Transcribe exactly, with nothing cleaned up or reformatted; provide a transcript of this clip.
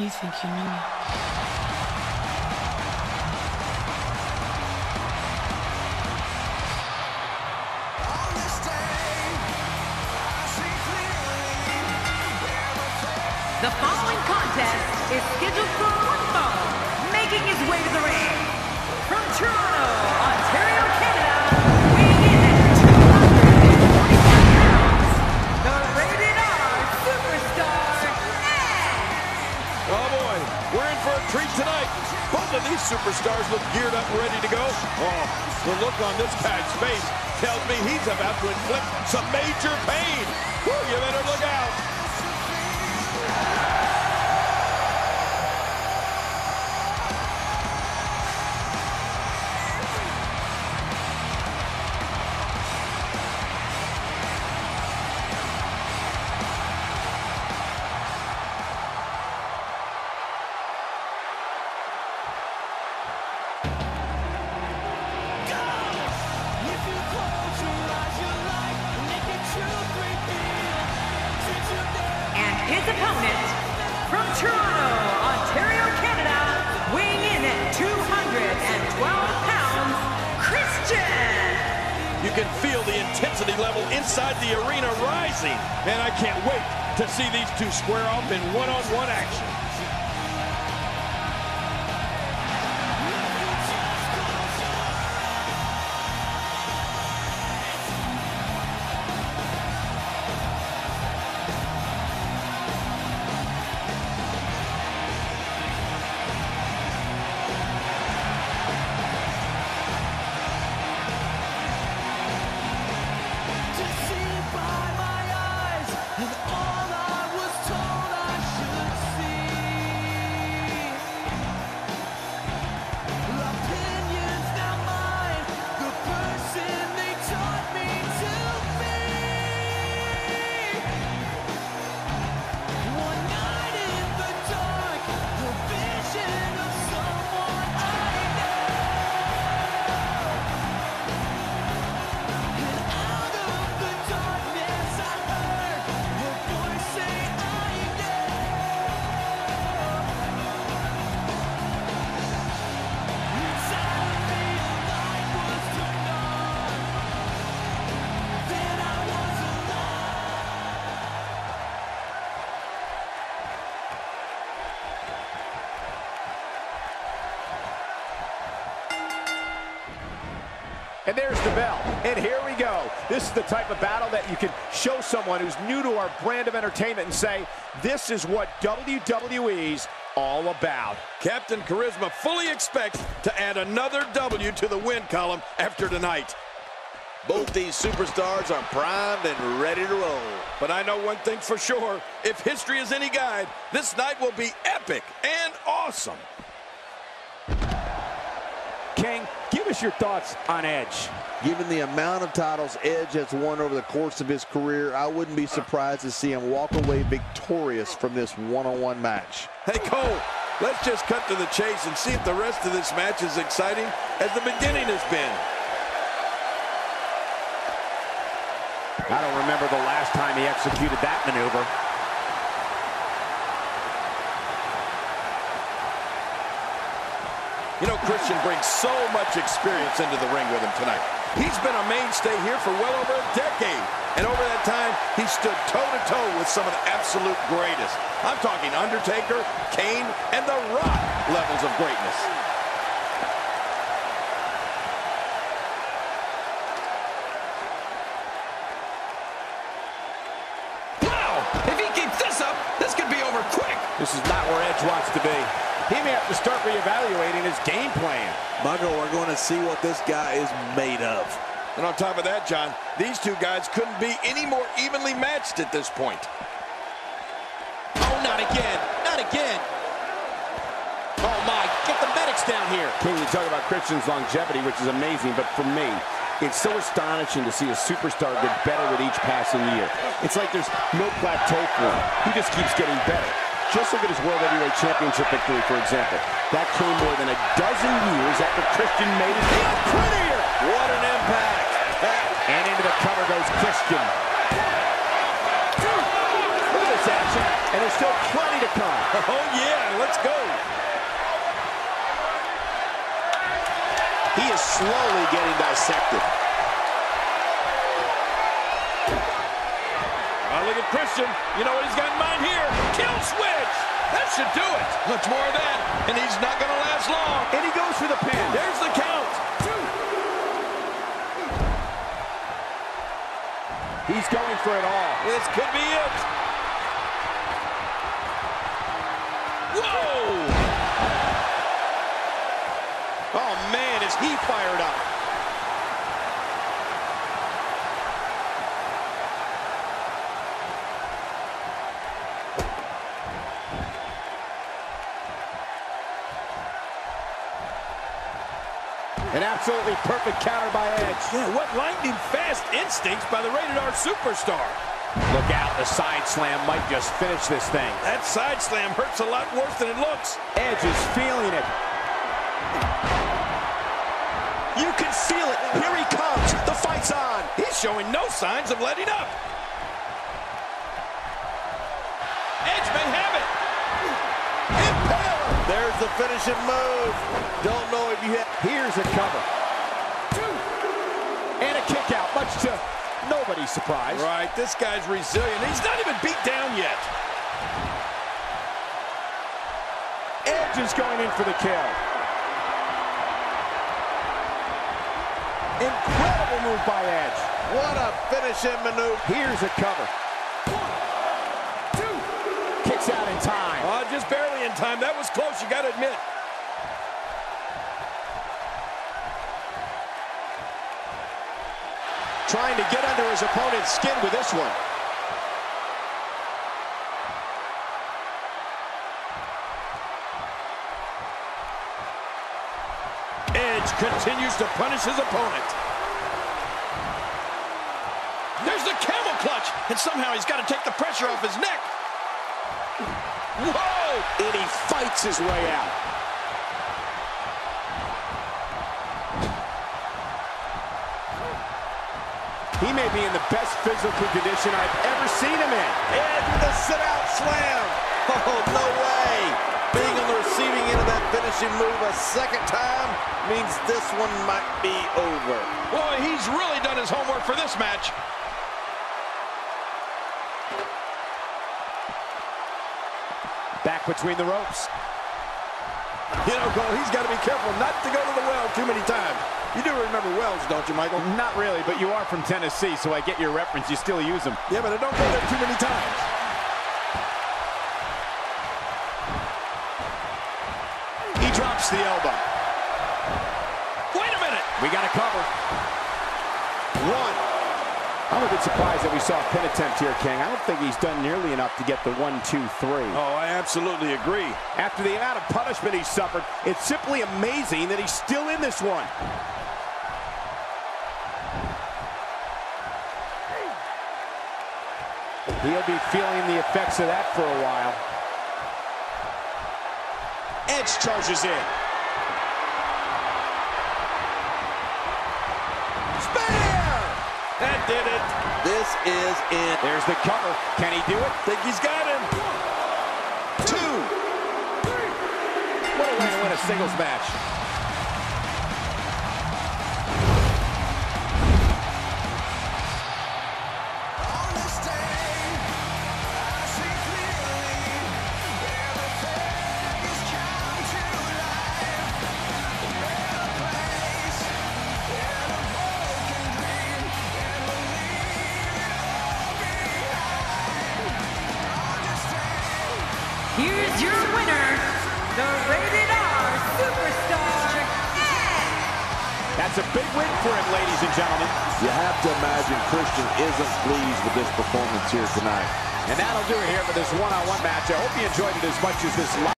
You think you know me? On this day, I see clearly. The following contest is scheduled for one fall, making his way to the ring from Toronto, Ontario, Canada, weighing in at two hundred forty-five pounds, the rated R superstar, Edge. Oh boy, we're in for a treat tonight. Both of these superstars look geared up and ready to go. Oh, the look on this guy's face tells me he's about to inflict some major pain. Whew, you better look out. His opponent, from Toronto, Ontario, Canada, weighing in at two hundred twelve pounds, Christian. You can feel the intensity level inside the arena rising. Man, I can't wait to see these two square off in one-on-one action. And there's the bell, and here we go. This is the type of battle that you can show someone who's new to our brand of entertainment and say, this is what W W E's all about. Captain Charisma fully expects to add another W to the win column after tonight. Both these superstars are primed and ready to roll. But I know one thing for sure, if history is any guide, this night will be epic and awesome. Kane, give us your thoughts on Edge. Given the amount of titles Edge has won over the course of his career, I wouldn't be surprised to see him walk away victorious from this one-on-one match. Hey, Cole, let's just cut to the chase and see if the rest of this match is exciting as the beginning has been. I don't remember the last time he executed that maneuver. You know, Christian brings so much experience into the ring with him tonight. He's been a mainstay here for well over a decade. And over that time, he stood toe-to-toe with some of the absolute greatest. I'm talking Undertaker, Kane, and The Rock levels of greatness. Wow! If he keeps this up, this could be over quick. This is not where Edge wants to be. He may have to start reevaluating his game plan. Michael, we're going to see what this guy is made of. And on top of that, John, these two guys couldn't be any more evenly matched at this point. Oh, not again. Not again. Oh, my. Get the medics down here. King, you talk about Christian's longevity, which is amazing, but for me, it's so astonishing to see a superstar get better with each passing year. It's like there's no plateau for him. He just keeps getting better. Just look at his World Heavyweight Championship victory, for example. That came more than a dozen years after Christian made it. Prettier! What an impact! And into the cover goes Christian. Look at this action. And there's still plenty to come. Oh, yeah, let's go. He is slowly getting dissected. Oh, look at Christian. You know what he's got in mind here. Kill switch. That should do it. Much more of that, and he's not going to last long. And he goes for the pin. There's the count. Two. He's going for it all. This could be it. Whoa! Oh, man, is he fired up. An absolutely perfect counter by Edge. Yeah, what lightning fast instincts by the Rated R superstar. Look out, the side slam might just finish this thing. That side slam hurts a lot worse than it looks. Edge is feeling it. You can feel it. Here he comes. The fight's on. He's showing no signs of letting up. Edge may have it. Impaler. There's the finishing move. Don't know if you have. Here's a cover. Two. And a kick out. Much to nobody's surprise. Right, this guy's resilient. He's not even beat down yet. Edge is going in for the kill. Incredible move by Edge. What a finishing maneuver. Here's a cover. One. Two. Kicks out in time. Oh, just barely in time. That was close, you got to admit. Trying to get under his opponent's skin with this one. Edge continues to punish his opponent. There's the camel clutch, and somehow he's got to take the pressure off his neck. Whoa! And he fights his way out. He may be in the best physical condition I've ever seen him in. Edge with a sit-out slam. Oh, no way. Being on the receiving end of that finishing move a second time means this one might be over. Boy, he's really done his homework for this match. Back between the ropes. You know, Cole, he's got to be careful not to go to the well too many times. You do remember wells, don't you, Michael? Not really, but you are from Tennessee, so I get your reference. You still use them. Yeah, but I don't go there too many times. He drops the elbow. Wait a minute. We got a cover. One. I'm a bit surprised that we saw a pin attempt here, King. I don't think he's done nearly enough to get the one, two, three. Oh, I absolutely agree. After the amount of punishment he suffered, it's simply amazing that he's still in this one. He'll be feeling the effects of that for a while. Edge charges in. Spear! That did it. This is it. There's the cover. Can he do it? Think he's got him. Two. Three. What a way to win a singles match. Here's your winner, the Rated R Superstar, Edge. That's a big win for him, ladies and gentlemen. You have to imagine Christian isn't pleased with this performance here tonight. And that'll do it here for this one-on-one match. I hope you enjoyed it as much as this live.